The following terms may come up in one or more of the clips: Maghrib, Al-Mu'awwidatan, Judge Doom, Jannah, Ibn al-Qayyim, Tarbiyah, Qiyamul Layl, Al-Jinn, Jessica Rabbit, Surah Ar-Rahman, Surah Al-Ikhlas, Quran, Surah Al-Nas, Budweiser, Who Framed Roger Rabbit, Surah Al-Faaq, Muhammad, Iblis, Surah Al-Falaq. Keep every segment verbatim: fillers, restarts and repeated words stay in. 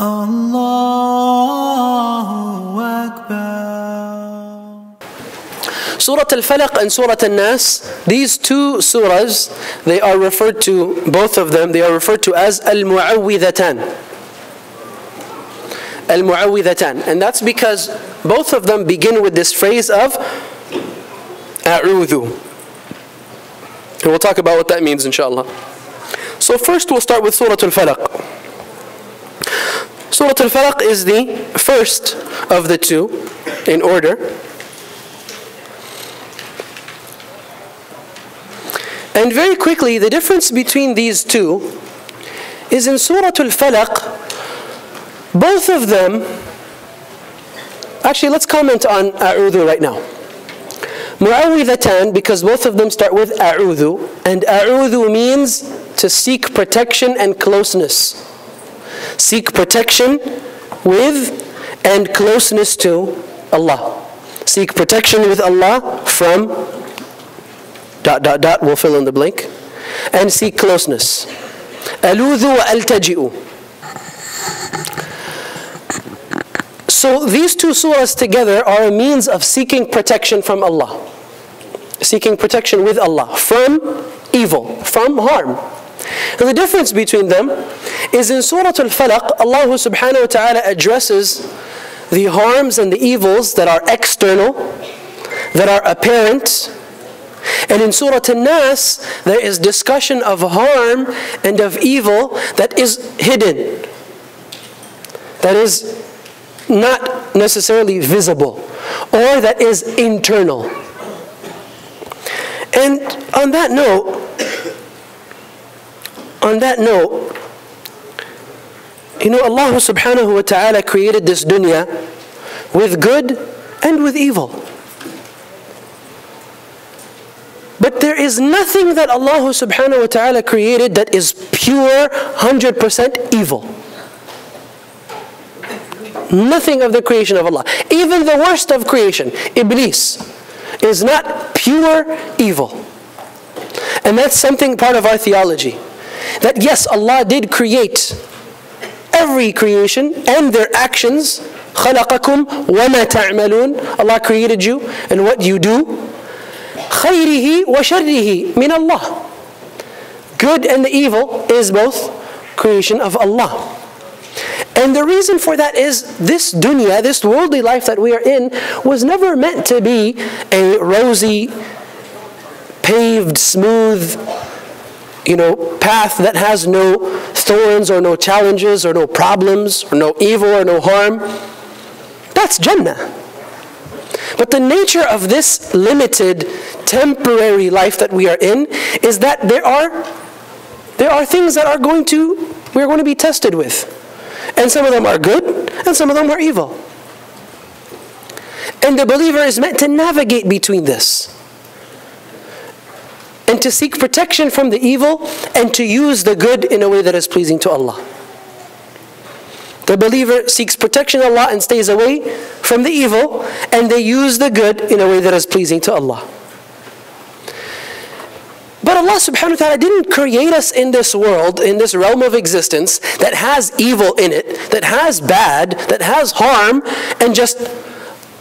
Allahu Akbar. Surah Al-Falaq and Surah Al-Nas, these two surahs, they are referred to, both of them, they are referred to as Al-Mu'awwidatan. Al-Mu'awwidatan. And that's because both of them begin with this phrase of A'udhu. And we'll talk about what that means, inshallah. So first we'll start with Surah Al-Falaq. Surah Al-Falaq is the first of the two in order. And very quickly, the difference between these two is in Surah Al-Falaq, both of them... Actually, let's comment on A'udhu right now. Mu'awwidhatan, because both of them start with A'udhu. And A'udhu means to seek protection and closeness. Seek protection with and closeness to Allah. Seek protection with Allah from dot dot dot, we'll fill in the blank, and seek closeness. Aludhu wa altaji'u. So these two surahs together are a means of seeking protection from Allah. Seeking protection with Allah from evil, from harm. And the difference between them is in Surah Al-Falaq, Allah subhanahu wa ta'ala addresses the harms and the evils that are external, that are apparent. And in Surah Al-Nas, there is discussion of harm and of evil that is hidden, that is not necessarily visible, or that is internal. And on that note, On that note, you know, Allah subhanahu wa ta'ala created this dunya with good and with evil. But there is nothing that Allah subhanahu wa ta'ala created that is pure, one hundred percent evil. Nothing of the creation of Allah. Even the worst of creation, Iblis, is not pure evil. And that's something part of our theology. That yes, Allah did create every creation and their actions. خَلَقَكُمْ وَمَا تَعْمَلُونَ. Allah created you and what you do. خَيْرِهِ وَشَرِّهِ مِنَ Allah. Good and the evil is both creation of Allah. And the reason for that is this dunya, this worldly life that we are in, was never meant to be a rosy, paved, smooth, you know, path that has no thorns or no challenges or no problems or no evil or no harm. That's Jannah. But the nature of this limited, temporary life that we are in is that there are there are things that are going to we're going to be tested with. And some of them are good and some of them are evil. And the believer is meant to navigate between this, and to seek protection from the evil, and to use the good in a way that is pleasing to Allah. The believer seeks protection of Allah and stays away from the evil, and they use the good in a way that is pleasing to Allah. But Allah subhanahu wa ta'ala didn't create us in this world, in this realm of existence, that has evil in it, that has bad, that has harm, and just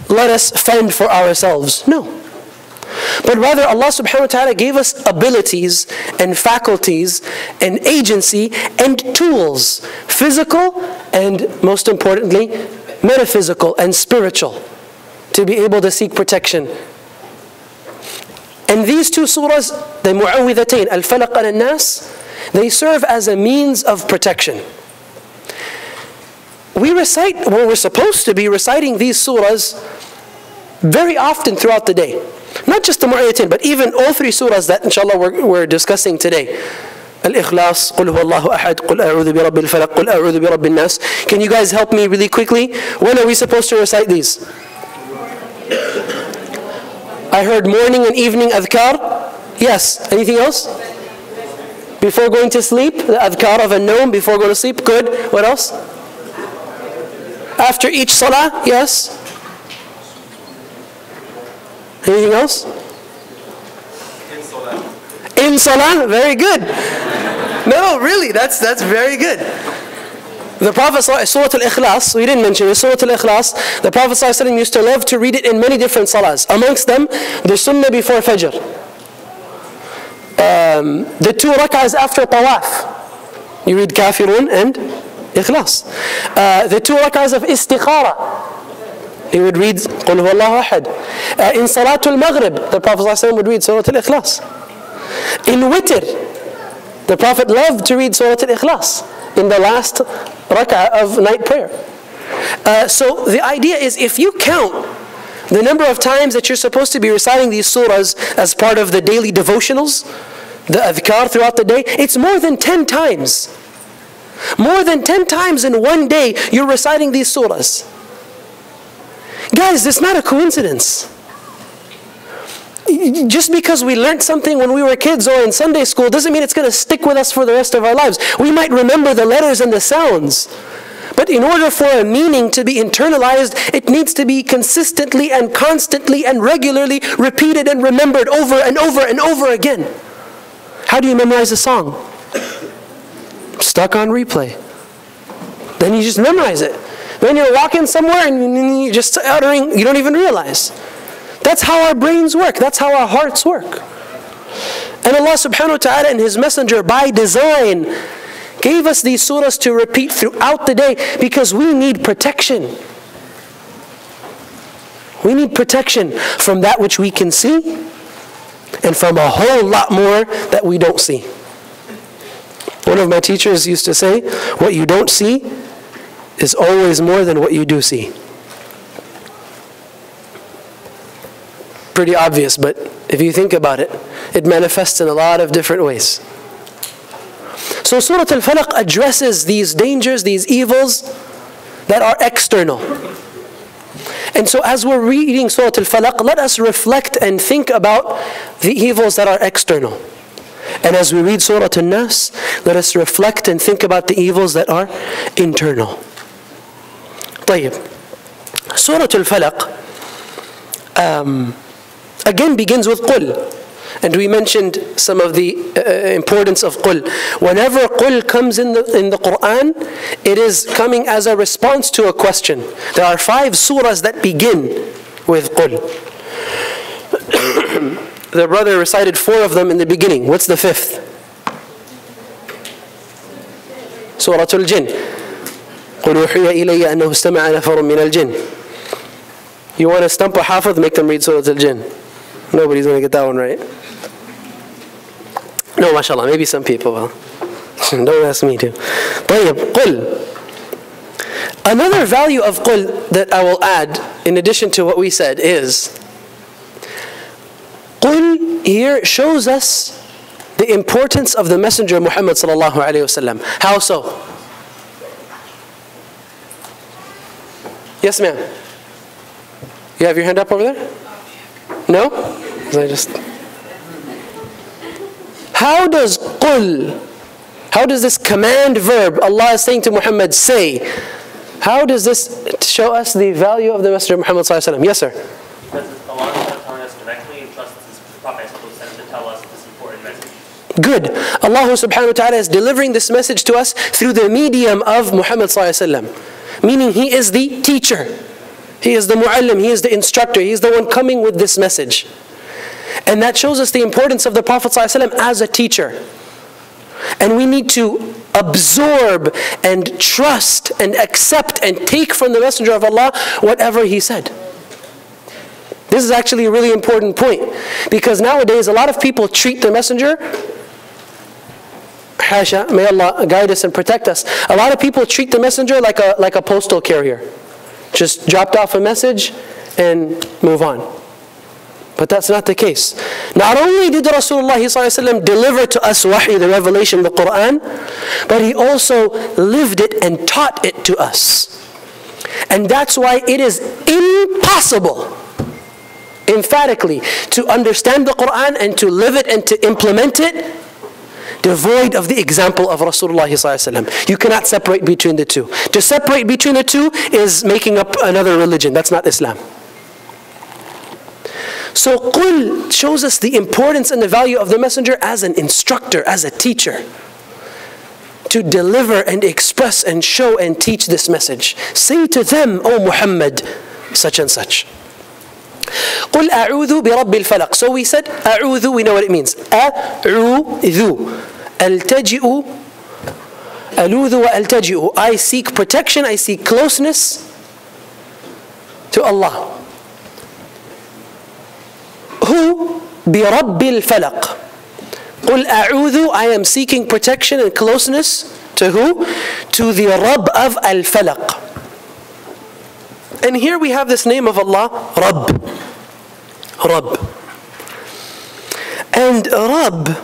let us fend for ourselves. No. But rather, Allah subhanahu wa ta'ala gave us abilities and faculties and agency and tools, physical and, most importantly, metaphysical and spiritual, to be able to seek protection. And these two surahs, the Mu'awwidhatayn, Al-Falaq and Al-Nas, they serve as a means of protection. We recite, well, we're supposed to be reciting these surahs very often throughout the day. Not just the Mu'awwidhatayn, but even all three surahs that inshallah we're, we're discussing today. Al-Ikhlas, Qul huwa Allahu ahad, Qul a'udhu bi rabbil falaq, Qul a'udhu bi rabbin nas. Can you guys help me really quickly? When are we supposed to recite these? I heard morning and evening adhkar. Yes. Anything else? Before going to sleep, the adhkar of a noom, before going to sleep. Good. What else? After each salah. Yes. Anything else? In salah. In salah? Very good. No, really, that's, that's very good. The Prophet, Surah Al-Ikhlas, we didn't mention it, Surah Al-Ikhlas, the Prophet ﷺ used to love to read it in many different salahs. Amongst them, the sunnah before Fajr, um, the two rak'ahs after tawaf, you read Kafirun and Ikhlas, uh, the two rak'ahs of istikhara, he would read Qul Huwa Allahu Ahad. Uh, in Salatul Maghrib, the Prophet ﷺ would read Surah Al-Ikhlas. In Witr, the Prophet loved to read Surah Al-Ikhlas in the last rak'ah of night prayer. Uh, so the idea is, if you count the number of times that you're supposed to be reciting these surahs as part of the daily devotionals, the adhkar throughout the day, it's more than ten times. More than ten times in one day you're reciting these surahs. Guys, it's not a coincidence. Just because we learned something when we were kids or in Sunday school doesn't mean it's going to stick with us for the rest of our lives. We might remember the letters and the sounds, but in order for a meaning to be internalized, it needs to be consistently and constantly and regularly repeated and remembered over and over and over again. How do you memorize a song? Stuck on replay. Then you just memorize it. Then you're walking somewhere and you're just uttering, you don't even realize. That's how our brains work. That's how our hearts work. And Allah subhanahu wa ta'ala and His Messenger by design gave us these surahs to repeat throughout the day because we need protection. We need protection from that which we can see and from a whole lot more that we don't see. One of my teachers used to say, what you don't see is always more than what you do see. Pretty obvious, but if you think about it, it manifests in a lot of different ways. So Surah Al-Falaq addresses these dangers, these evils that are external. And so as we're reading Surah Al-Falaq, let us reflect and think about the evils that are external. And as we read Surah Al-Nas, let us reflect and think about the evils that are internal. طيب. Surah Al-Falaq um, again begins with Qul, and we mentioned some of the uh, importance of Qul. Whenever Qul comes in the, in the Quran, it is coming as a response to a question. There are five surahs that begin with Qul. The brother recited four of them in the beginning. What's the fifth? Surah Al-Jinn. قُلْ أُوحِيَ إِلَيَّ أَنَّهُ اسْتَمَعَ نَفَرٌ مِنَ الْجِنِّ. You want to stump a hafidh, make them read Surah Al-Jinn. Nobody's going to get that one right. No, mashallah, maybe some people will. Don't ask me to. طيب, قل. Another value of قل that I will add in addition to what we said is قل here shows us the importance of the Messenger Muhammad sallallahu alayhi wasallam. How so? Yes, ma'am. You have your hand up over there? No? I just... How does Qul, how does this command verb, Allah is saying to Muhammad, say, how does this show us the value of the Messenger Muhammad sallallahu alayhi wa sallam? Yes, sir? Because Allah is telling us directly and trusts this Prophet to tell us this important message. Good. Allah subhanahu wa ta'ala is delivering this message to us through the medium of Muhammad sallallahu alayhi wa sallam, meaning he is the teacher. He is the mu'allim, he is the instructor, he is the one coming with this message. And that shows us the importance of the Prophet ﷺ as a teacher. And we need to absorb and trust and accept and take from the Messenger of Allah whatever he said. This is actually a really important point, because nowadays a lot of people treat the Messenger, hasha, may Allah guide us and protect us. A lot of people treat the Messenger like a, like a postal carrier. Just dropped off a message and move on. But that's not the case. Not only did Rasulullah ﷺ deliver to us wahi, the revelation, the Quran, but he also lived it and taught it to us. And that's why it is impossible, emphatically, to understand the Quran and to live it and to implement it devoid of the example of Rasulullah ﷺ. You cannot separate between the two. To separate between the two is making up another religion. That's not Islam. So Qul shows us the importance and the value of the Messenger as an instructor, as a teacher. to deliver and express and show and teach this message. Say to them, O Muhammad, such and such. قُلْ أَعُوذُ بِرَبِّ الْفَلَقِ. So we said, أَعُوذُ, we know what it means. أَعُوذُ أَلْتَجِئُ أَلُوذُ وَأَلْتَجِئُ. I seek protection, I seek closeness to Allah. Who? بِرَبِّ الْفَلَقِ. قُلْ أَعُوذُ, I am seeking protection and closeness to who? To the Rabb of Al-Falaq. And here we have this name of Allah, Rabb. Rabb. And Rabb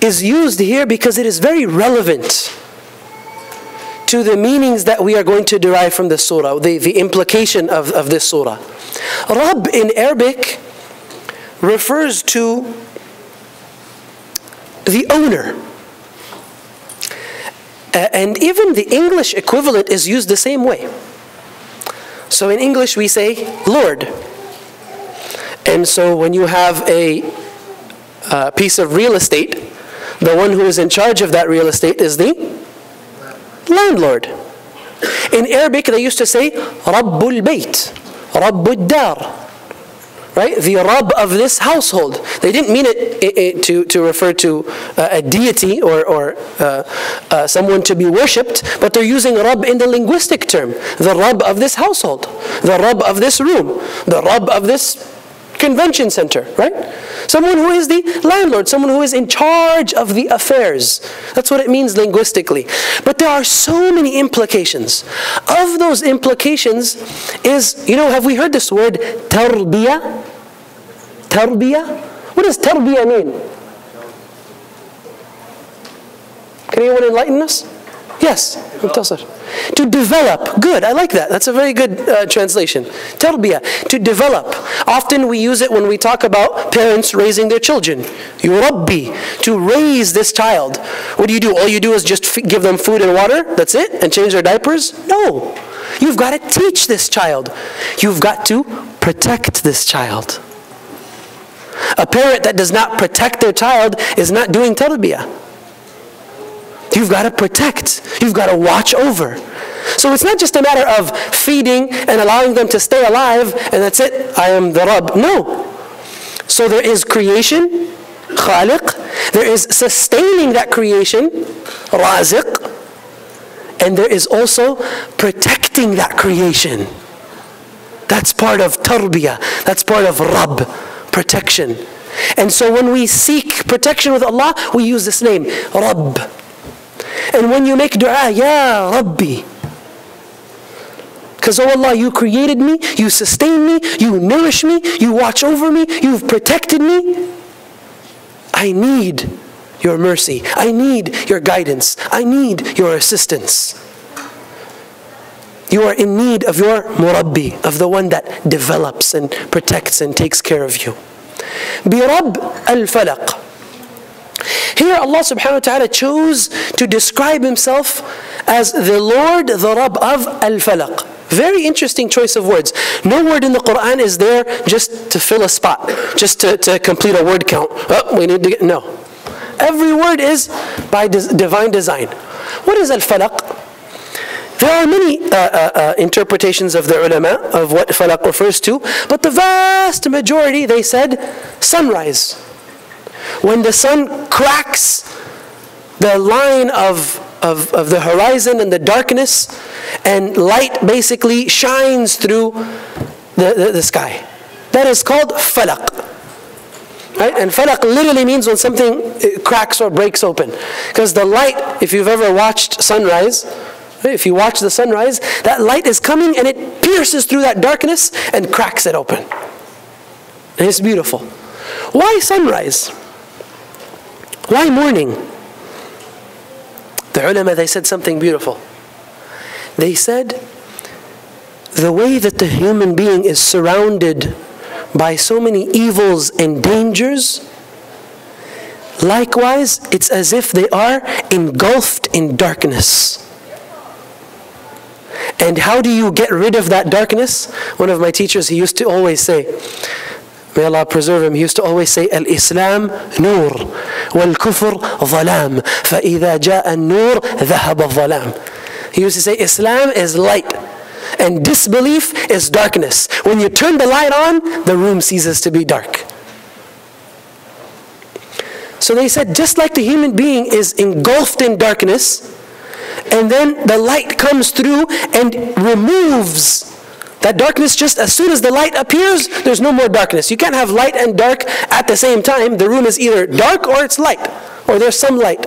is used here because it is very relevant to the meanings that we are going to derive from this surah, the, the implication of, of this surah. Rabb in Arabic refers to the owner. Uh, and even the English equivalent is used the same way. So in English we say Lord. And so when you have a uh, piece of real estate, the one who is in charge of that real estate is the landlord. In Arabic they used to say Rabbul Bayt, Rabbul Dar. Right? The Rabb of this household. They didn't mean it, it, it to, to refer to uh, a deity or, or uh, uh, someone to be worshipped, but they're using Rabb in the linguistic term. The Rabb of this household, the Rabb of this room, the Rabb of this convention center, right? Someone who is the landlord, someone who is in charge of the affairs. That's what it means linguistically. But there are so many implications. Of those implications is, you know, have we heard this word tarbiyah? Tarbiyah? What does tarbiyah mean? Can anyone enlighten us? Yes, to develop. Good, I like that. That's a very good uh, translation. Tarbiyah, to develop. Often we use it when we talk about parents raising their children. Yurabbi, to raise this child. What do you do? All you do is just f give them food and water, that's it, and change their diapers? No. You've got to teach this child. You've got to protect this child. A parent that does not protect their child is not doing tarbiyah. You've got to protect. You've got to watch over. So it's not just a matter of feeding and allowing them to stay alive and that's it, I am the Rabb. No. So there is creation, Khaliq. There is sustaining that creation, Raziq. And there is also protecting that creation. That's part of Tarbiyah. That's part of Rabb, protection. And so when we seek protection with Allah, we use this name, Rabb. And when you make dua, Ya Rabbi, because oh Allah, you created me, you sustain me, you nourish me, you watch over me, you've protected me. I need your mercy. I need your guidance. I need your assistance. You are in need of your Murabbi, of the one that develops and protects and takes care of you. Bi Rabb al-Falaq. Here Allah subhanahu wa ta'ala chose to describe himself as the Lord, the Rabb of Al-Falaq. Very interesting choice of words. No word in the Quran is there just to fill a spot, just to, to complete a word count. Oh, we need to get, no. Every word is by des- divine design. What is Al-Falaq? There are many uh, uh, uh, interpretations of the ulama of what Falaq refers to, but the vast majority, they said, sunrise. When the sun cracks the line of, of, of the horizon and the darkness, and light basically shines through the, the, the sky. That is called falaq. Right? And falaq literally means when something cracks or breaks open. Because the light, if you've ever watched sunrise, if you watch the sunrise, that light is coming and it pierces through that darkness and cracks it open. And it's beautiful. Why sunrise? Why morning? The ulama, they said something beautiful. They said, the way that the human being is surrounded by so many evils and dangers, likewise, it's as if they are engulfed in darkness. And how do you get rid of that darkness? One of my teachers, he used to always say, May Allah preserve him. He used to always say, Al-Islam, Nur. Wal-Kufr, Zalam. فَإِذَا جَاءَ النُّورِ ذَهَبَ الظَّلَامِ. He used to say, Islam is light, and disbelief is darkness. When you turn the light on, the room ceases to be dark. So they said, just like the human being is engulfed in darkness, and then the light comes through and removes that darkness, just as soon as the light appears, there's no more darkness. You can't have light and dark at the same time. The room is either dark or it's light, or there's some light.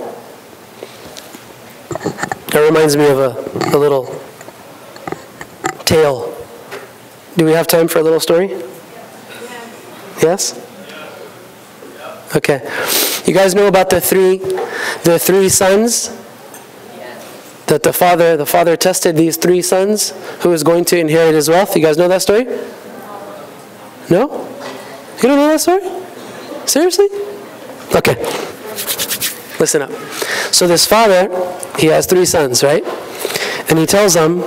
That reminds me of a, a little tale. Do we have time for a little story? Yes? Okay. You guys know about the three, the three sons? That the father, the father tested these three sons who is going to inherit his wealth. You guys know that story? No? You don't know that story? Seriously? Okay. Listen up. So this father, he has three sons, right? And he tells them,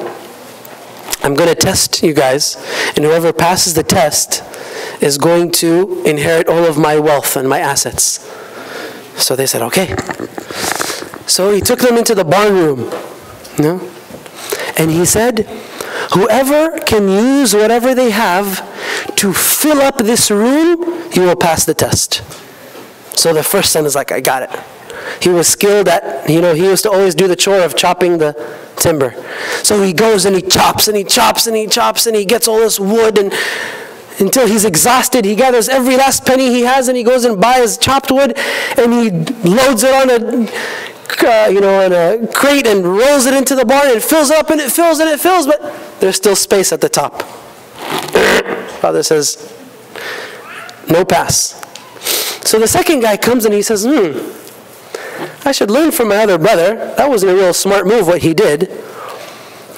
I'm going to test you guys, and whoever passes the test is going to inherit all of my wealth and my assets. So they said, okay. So he took them into the barn room. No? And he said, whoever can use whatever they have to fill up this room, you will pass the test. So the first son is like, I got it. He was skilled at, you know, he used to always do the chore of chopping the timber. So he goes and he chops and he chops and he chops and he gets all this wood, and until he's exhausted, he gathers every last penny he has and he goes and buys chopped wood, and he loads it on a... Uh, you know, in a crate, and rolls it into the barn, and fills it up, and it fills and it fills, but there's still space at the top. Father says, no pass. So the second guy comes and he says, hmm, I should learn from my other brother. That wasn't a real smart move what he did.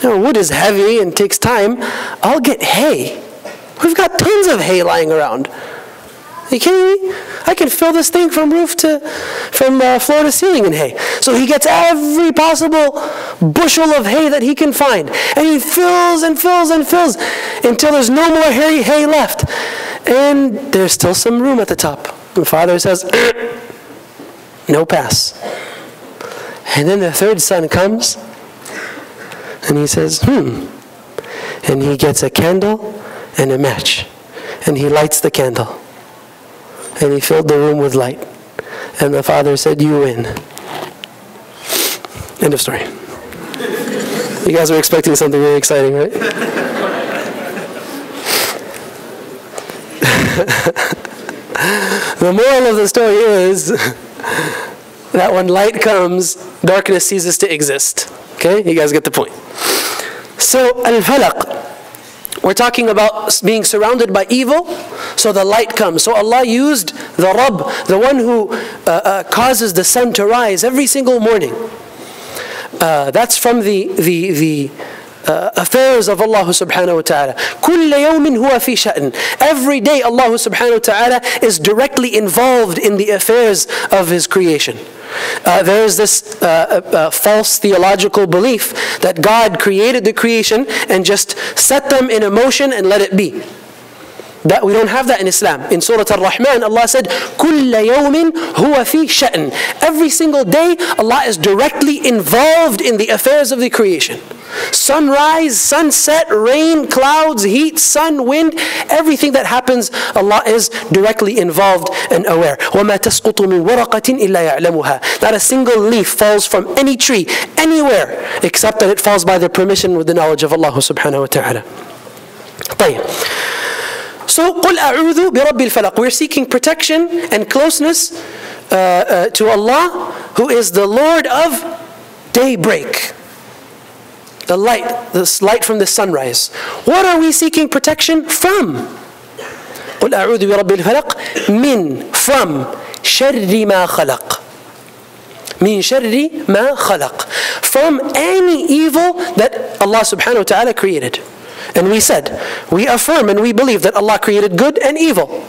You know, wood is heavy and takes time. I'll get hay. We've got tons of hay lying around. Are you kidding me? I can fill this thing from roof to, from uh, floor to ceiling in hay. So he gets every possible bushel of hay that he can find. And he fills and fills and fills until there's no more hay, hay left. And there's still some room at the top. And father says, no pass. And then the third son comes and he says, hmm. And he gets a candle and a match. And he lights the candle. And he filled the room with light. And the father said, you win. End of story. You guys were expecting something really exciting, right? The moral of the story is that when light comes, darkness ceases to exist. Okay? You guys get the point. So, Al-Falaq. We're talking about being surrounded by evil, so the light comes. So Allah used the Rabb, the one who uh, uh, causes the sun to rise every single morning. Uh, that's from the, the, the uh, affairs of Allah subhanahu wa ta'ala. كُلَّ يَوْمٍ هُوَ فِي شَأْنٍ. Every day Allah subhanahu wa ta'ala is directly involved in the affairs of His creation. Uh, there is this uh, uh, false theological belief that God created the creation and just set them in motion and let it be. That we don't have that in Islam. In Surah Ar-Rahman, Allah said, كُلَّ يَوْمٍ هُوَ فِي شَأْنٍ. Every single day, Allah is directly involved in the affairs of the creation. Sunrise, sunset, rain, clouds, heat, sun, wind, everything that happens, Allah is directly involved and aware. وَمَا تَسْقُطُ مِنْ وَرَقَةٍ إِلَّا يَعْلَمُهَا. Not a single leaf falls from any tree, anywhere, except that it falls by the permission with the knowledge of Allah subhanahu wa ta'ala. طيب. So, قُلْ أَعُوذُ بِرَبِّ الْفَلَقِ. We're seeking protection and closeness uh, uh, to Allah, who is the Lord of daybreak. The light, this light from the sunrise. What are we seeking protection from? قُلْ أَعُوذُ بِرَبِّ الْفَلَقِ. مِنْ, from, شَرِّ مَا خَلَقِ. مِنْ شَرِّ مَا خَلَقِ. From any evil that Allah subhanahu wa ta'ala created. And we said, we affirm and we believe that Allah created good and evil.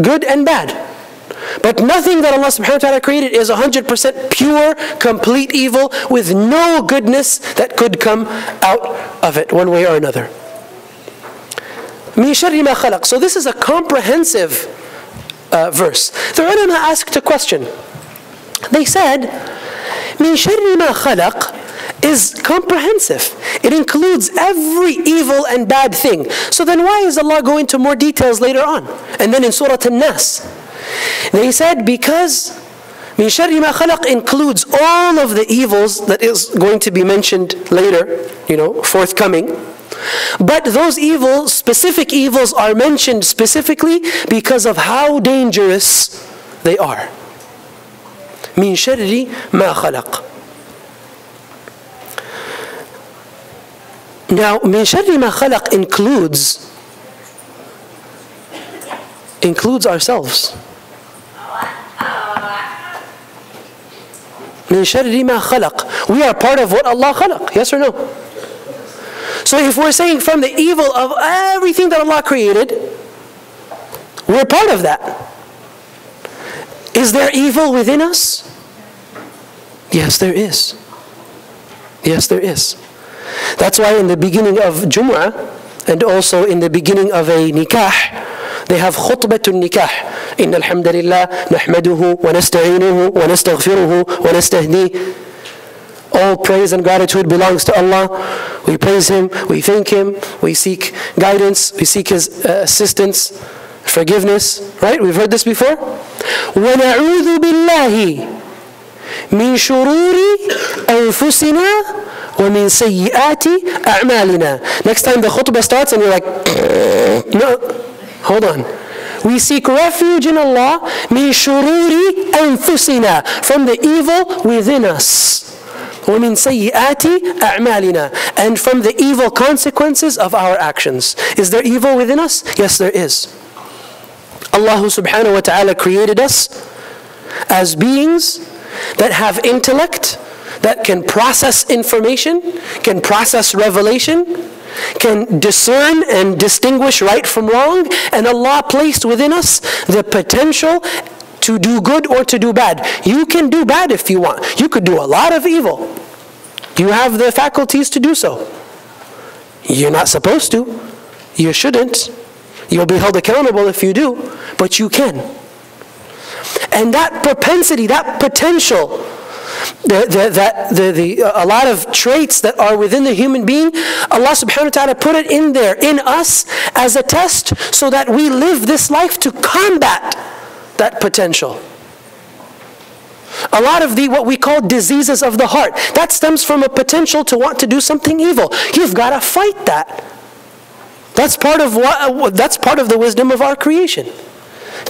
Good and bad. But nothing that Allah subhanahu wa ta'ala created is one hundred percent pure, complete evil with no goodness that could come out of it one way or another. min sharri ma khalaq. So this is a comprehensive uh, verse. The ulama asked a question. They said, min sharri ma khalaq is comprehensive. It includes every evil and bad thing. So then why is Allah going into more details later on? And then in Surah Al-Nas, they said because min sharri ma khalaq includes all of the evils that is going to be mentioned later, you know, forthcoming. But those evils, specific evils, are mentioned specifically because of how dangerous they are. Min sharri ma khalaq. Now, min sharri ma khalaq includes includes ourselves. Min sharri ma khalaq. We are part of what Allah khalaq. Yes or no? So if we're saying from the evil of everything that Allah created, we're part of that. Is there evil within us? Yes, there is. Yes, there is. That's why in the beginning of Jumu'ah, and also in the beginning of a nikah, they have khutbatun nikah. Inna alhamdulillah, nahmaduhu, wa nasta'inuhu, wa nastaghfiruhu, wa nastahdi. All praise and gratitude belongs to Allah. We praise Him, we thank Him, we seek guidance, we seek His uh, assistance, forgiveness. Right? We've heard this before. Wa na'udhu billahi min shururi anfusina. وَمِن سَيِّئَاتِ أَعْمَالِنَا. Next time the khutbah starts and you're like, no, hold on. We seek refuge in Allah, مِن شُرُورِ أَنفُسِنَا, from the evil within us. وَمِن سَيِّئَاتِ أَعْمَالِنَا, and from the evil consequences of our actions. Is there evil within us? Yes, there is. Allah subhanahu wa ta'ala created us as beings that have intellect, that can process information, can process revelation, can discern and distinguish right from wrong, and Allah placed within us the potential to do good or to do bad. You can do bad if you want. You could do a lot of evil. You have the faculties to do so. You're not supposed to. You shouldn't. You'll be held accountable if you do, but you can. And that propensity, that potential, The, the, that, the, the, a lot of traits that are within the human being, Allah subhanahu wa ta'ala put it in there, in us, as a test so that we live this life to combat that potential. A lot of the what we call diseases of the heart, that stems from a potential to want to do something evil. You've got to fight that. That's part of what, that's part of the wisdom of our creation.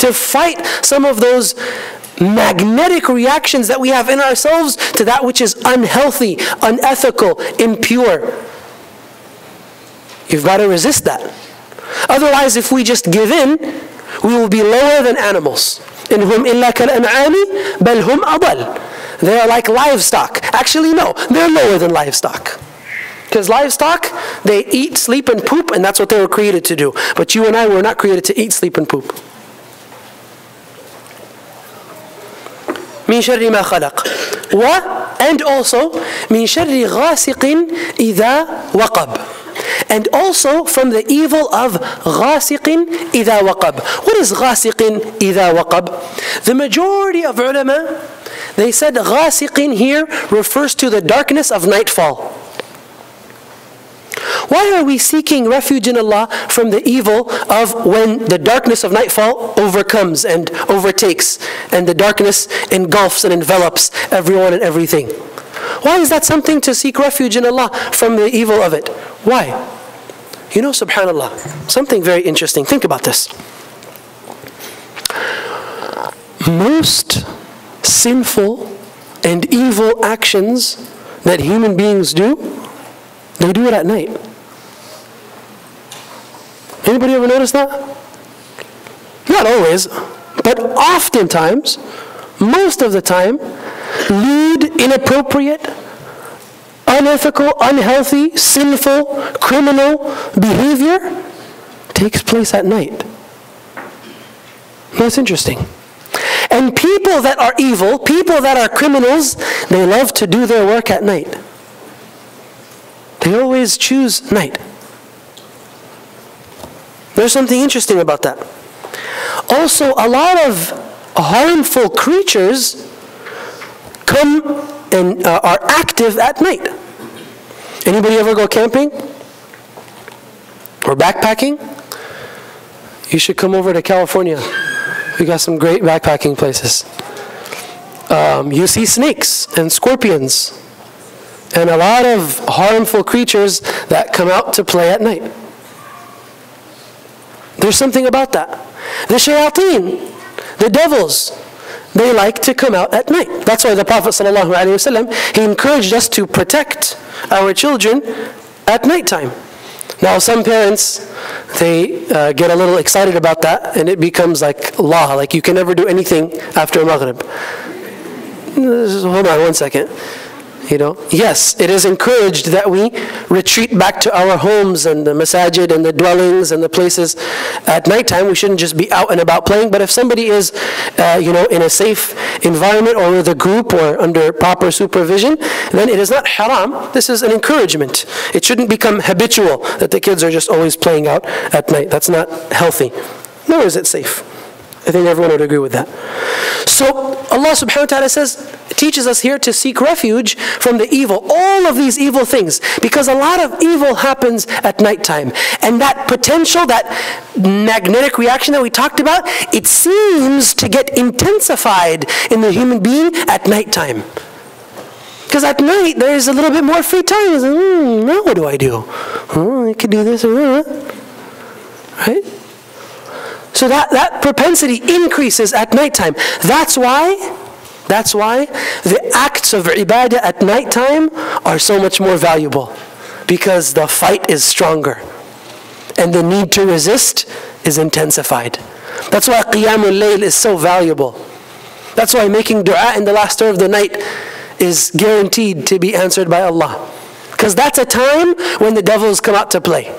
To fight some of those magnetic reactions that we have in ourselves to that which is unhealthy, unethical, impure. You've got to resist that. Otherwise, if we just give in, we will be lower than animals. In whom illa kal an'ami bal hum adal. They are like livestock. Actually, no, they're lower than livestock. Because livestock, they eat, sleep, and poop, and that's what they were created to do. But you and I were not created to eat, sleep, and poop. من شر ما خلق. And also من شر غاسق إذا وقب. And also from the evil of غاسق إذا وقب. What is غاسق إذا وقب? The majority of ulama, they said غاسق here refers to the darkness of nightfall. Why are we seeking refuge in Allah from the evil of when the darkness of nightfall overcomes and overtakes and the darkness engulfs and envelops everyone and everything? Why is that something to seek refuge in Allah from the evil of it? Why? You know, subhanAllah, something very interesting. Think about this. Most sinful and evil actions that human beings do, they do it at night. Anybody ever notice that? Not always, but oftentimes, most of the time, lewd, inappropriate, unethical, unhealthy, sinful, criminal behavior takes place at night. That's interesting. And people that are evil, people that are criminals, they love to do their work at night. They always choose night. There's something interesting about that. Also, a lot of harmful creatures come and uh, are active at night. Anybody ever go camping? Or backpacking? You should come over to California. We got some great backpacking places. Um, you see snakes and scorpions and a lot of harmful creatures that come out to play at night. There's something about that. The shayateen, the devils, they like to come out at night. That's why the Prophet ﷺ, he encouraged us to protect our children at nighttime. Now some parents, they uh, get a little excited about that and it becomes like law, like you can never do anything after Maghrib. Hold on one second. You know, yes, it is encouraged that we retreat back to our homes and the masajid and the dwellings and the places at nighttime. We shouldn't just be out and about playing. But if somebody is, uh, you know, in a safe environment or with a group or under proper supervision, then it is not haram. This is an encouragement. It shouldn't become habitual that the kids are just always playing out at night. That's not healthy. Nor is it safe. I think everyone would agree with that. So Allah subhanahu wa ta'ala says, teaches us here to seek refuge from the evil, all of these evil things, because a lot of evil happens at nighttime. And that potential, that magnetic reaction that we talked about, it seems to get intensified in the human being at nighttime. Because at night, there's a little bit more free time. It's like, mm, now what do I do? Oh, I could do this. Right? So that, that propensity increases at nighttime. That's why, that's why the acts of ibadah at nighttime are so much more valuable. Because the fight is stronger. And the need to resist is intensified. That's why Qiyamul Layl is so valuable. That's why making dua in the last third of the night is guaranteed to be answered by Allah. Because that's a time when the devils come out to play.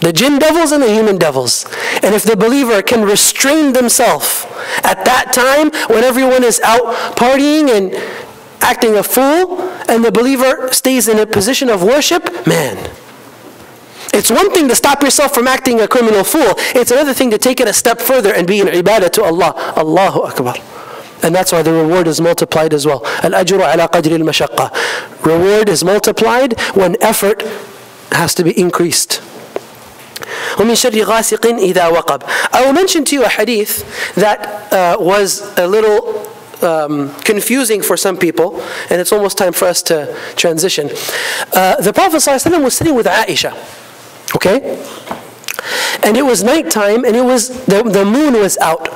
The jinn devils and the human devils. And if the believer can restrain themselves at that time when everyone is out partying and acting a fool, and the believer stays in a position of worship, man. It's one thing to stop yourself from acting a criminal fool. It's another thing to take it a step further and be in ibadah to Allah. Allahu Akbar. And that's why the reward is multiplied as well. Al-ajru ala qadri al-mashaqqa. Reward is multiplied when effort has to be increased. وَمِنْ شَرِّ غَاسِقٍ إِذَا وَقَبٍ. I will mention to you a hadith that uh, was a little um, confusing for some people, and it's almost time for us to transition. Uh, the Prophet ﷺ was sitting with Aisha, okay? And it was nighttime, and it was the, the moon was out.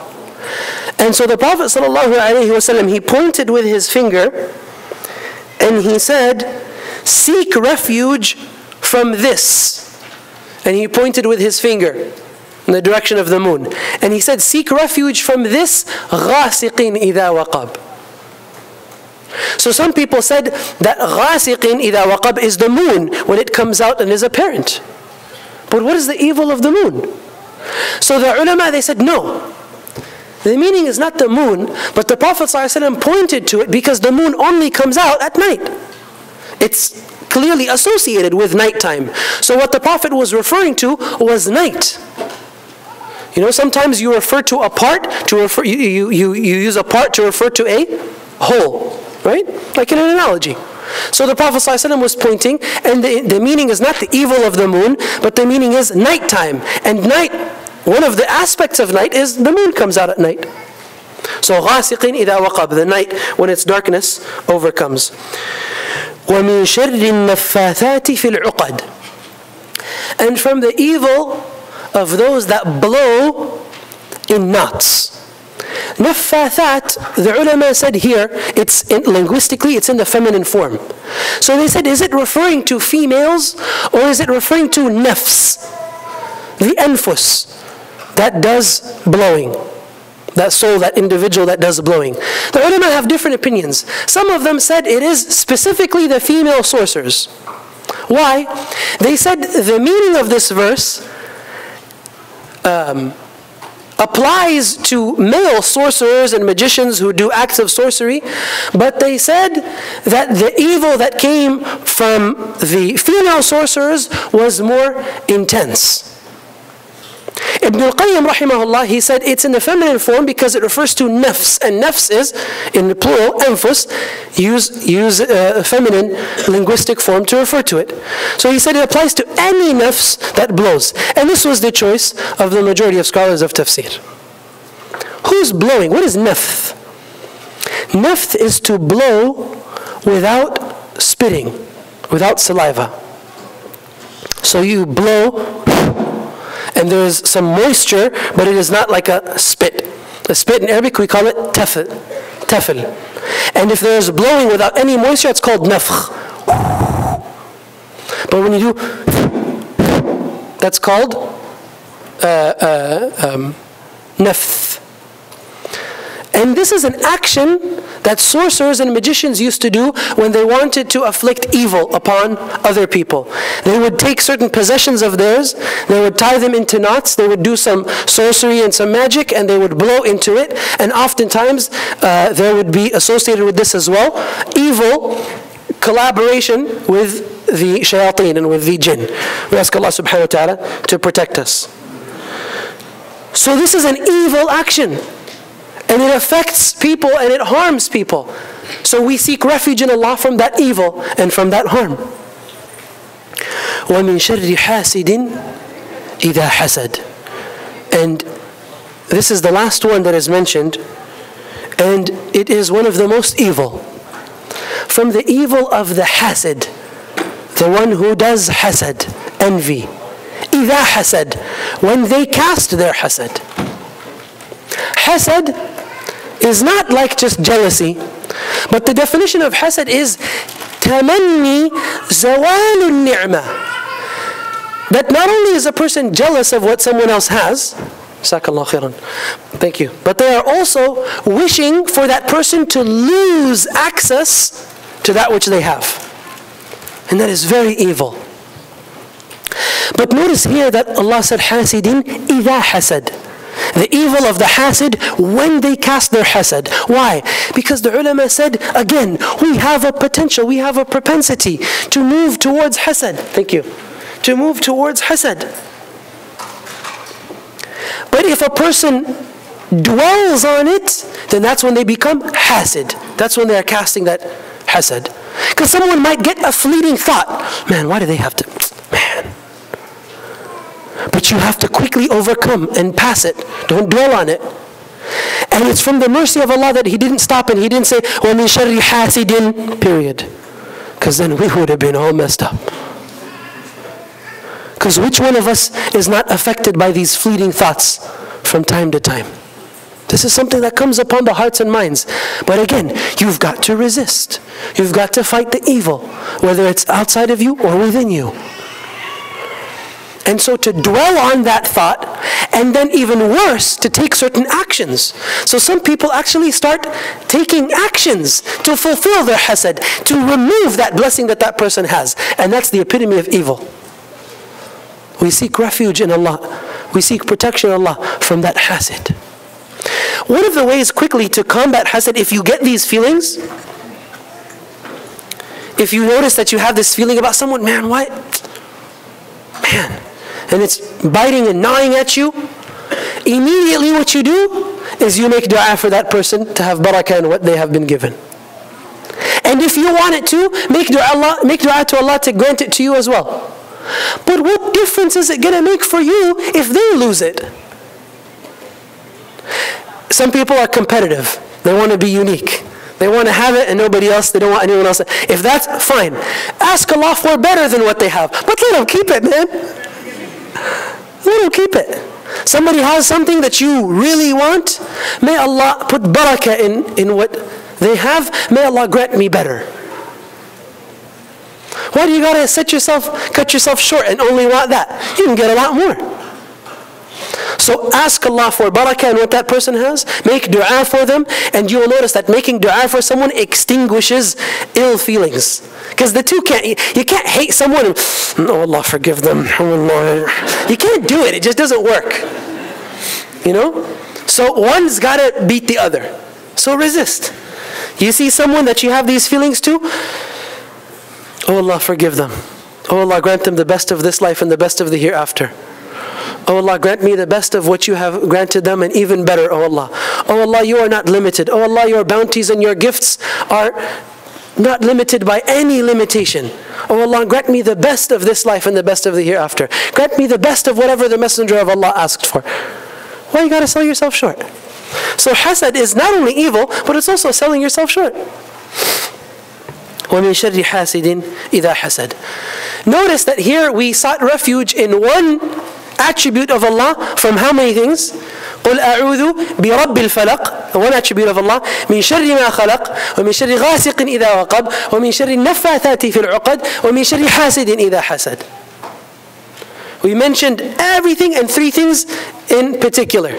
And so the Prophet ﷺ, he pointed with his finger, and he said, "Seek refuge from this." And he pointed with his finger in the direction of the moon. And he said, seek refuge from this, غَاسِقٍ إِذَا وَقَبٍ. So some people said that غَاسِقٍ إِذَا وَقَبٍ is the moon when it comes out and is apparent. But what is the evil of the moon? So the ulama, they said, no. The meaning is not the moon, but the Prophet ﷺ pointed to it because the moon only comes out at night. It's clearly associated with nighttime. So what the Prophet was referring to was night. You know, sometimes you refer to a part to refer, you, you, you, you use a part to refer to a whole, right? Like in an analogy. So the Prophet ﷺ was pointing, and the, the meaning is not the evil of the moon, but the meaning is nighttime. And night, one of the aspects of night is the moon comes out at night. So غَاسِقٍ إِذَا وَقَبٍ, the night when its darkness overcomes. وَمِنْ شَرِّ النَّفَّاثَاتِ فِي الْعُقَدِ. And from the evil of those that blow in knots. Naffathat, the ulama said here, it's in, linguistically, it's in the feminine form. So they said, is it referring to females or is it referring to nafs? The anfus, that does blowing. That soul, that individual that does blowing. The ulama have different opinions. Some of them said it is specifically the female sorcerers. Why? They said the meaning of this verse um, applies to male sorcerers and magicians who do acts of sorcery, but they said that the evil that came from the female sorcerers was more intense. Ibn al-Qayyim rahimahullah, he said it's in the feminine form because it refers to nafs, and nafs is, in the plural, anfus, use, use uh, feminine linguistic form to refer to it. So he said it applies to any nafs that blows. And this was the choice of the majority of scholars of tafsir. Who's blowing? What is nafth? Nafth is to blow without spitting, without saliva. So you blow, and there is some moisture, but it is not like a spit. A spit in Arabic, we call it tafil. Tafil. And if there is blowing without any moisture, it's called nafkh. But when you do, that's called uh, uh, um, nafth. And this is an action that sorcerers and magicians used to do when they wanted to afflict evil upon other people. They would take certain possessions of theirs, they would tie them into knots, they would do some sorcery and some magic, and they would blow into it. And oftentimes, uh, there would be associated with this as well, evil collaboration with the shayateen and with the jinn. We ask Allah subhanahu wa ta'ala to protect us. So this is an evil action. And it affects people and it harms people. So we seek refuge in Allah from that evil and from that harm. وَمِن شَرِّ حَاسِدٍ إِذَا حَسَدٍ. And this is the last one that is mentioned, and it is one of the most evil. From the evil of the hasid, the one who does hasad, envy. إِذَا حَسَدٍ, when they cast their hasad. Hasad is not like just jealousy, but the definition of hasad is tamanni zawalun ni'ma. That not only is a person jealous of what someone else has, Jazakallahu khairan, thank you, but they are also wishing for that person to lose access to that which they have. And that is very evil. But notice here that Allah said hasidin idha hasad. The evil of the hasid when they cast their hasad. Why? Because the ulama said, again, we have a potential, we have a propensity to move towards hasad. Thank you. To move towards hasad. But if a person dwells on it, then that's when they become hasid. That's when they are casting that hasad. Because someone might get a fleeting thought, man, why do they have to... Man. But you have to quickly overcome and pass it. Don't dwell on it. And it's from the mercy of Allah that He didn't stop and He didn't say, وَمِن شَرِّ حَاسِدٍ, period. Because then we would have been all messed up. Because which one of us is not affected by these fleeting thoughts from time to time? This is something that comes upon the hearts and minds. But again, you've got to resist. You've got to fight the evil, whether it's outside of you or within you. And so to dwell on that thought, and then even worse, to take certain actions. So some people actually start taking actions to fulfill their hasad, to remove that blessing that that person has. And that's the epitome of evil. We seek refuge in Allah. We seek protection in Allah from that hasad. One of the ways quickly to combat hasad, if you get these feelings, if you notice that you have this feeling about someone, man, why? Man. And it's biting and gnawing at you, immediately what you do is you make dua for that person to have barakah in what they have been given. And if you want it to, make dua, Allah, make dua to Allah to grant it to you as well. But what difference is it going to make for you if they lose it? Some people are competitive. They want to be unique. They want to have it and nobody else, they don't want anyone else. If that's fine, ask Allah for better than what they have. But let them keep it, man. Let him keep it. Somebody has something that you really want. May Allah put barakah in, in what they have. May Allah grant me better. Why do you gotta set yourself, cut yourself short and only want that? You can get a lot more. So ask Allah for barakah in what that person has. Make dua for them. And you will notice that making dua for someone extinguishes ill feelings. Because the two can't, you can't hate someone and, oh Allah forgive them. You can't do it. It just doesn't work. You know? So one's got to beat the other. So resist. You see someone that you have these feelings to? Oh Allah forgive them. Oh Allah grant them the best of this life and the best of the hereafter. O Allah, grant me the best of what you have granted them and even better, O Allah. O Allah, you are not limited. O Allah, your bounties and your gifts are not limited by any limitation. O Allah, grant me the best of this life and the best of the hereafter. Grant me the best of whatever the Messenger of Allah asked for. Why you gotta sell yourself short? So hasad is not only evil, but it's also selling yourself short. وَمِن شَرِّ حَاسِدٍ إِذَا حَسَدٍ. Notice that here we sought refuge in one attribute of Allah from how many things? قُلْ أَعُوذُ بِرَبِّ الْفَلَقِ. One attribute of Allah. مِن شَرِّ مَا خَلَقٍ وَمِن شَرِّ غَاسِقٍ إِذَا وَقَبٍ وَمِن شَرِّ النَّفَّاثَاتِ فِي الْعُقَدِ وَمِن شَرِّ حَاسِدٍ إِذَا حَسَدٍ. We mentioned everything and three things in particular.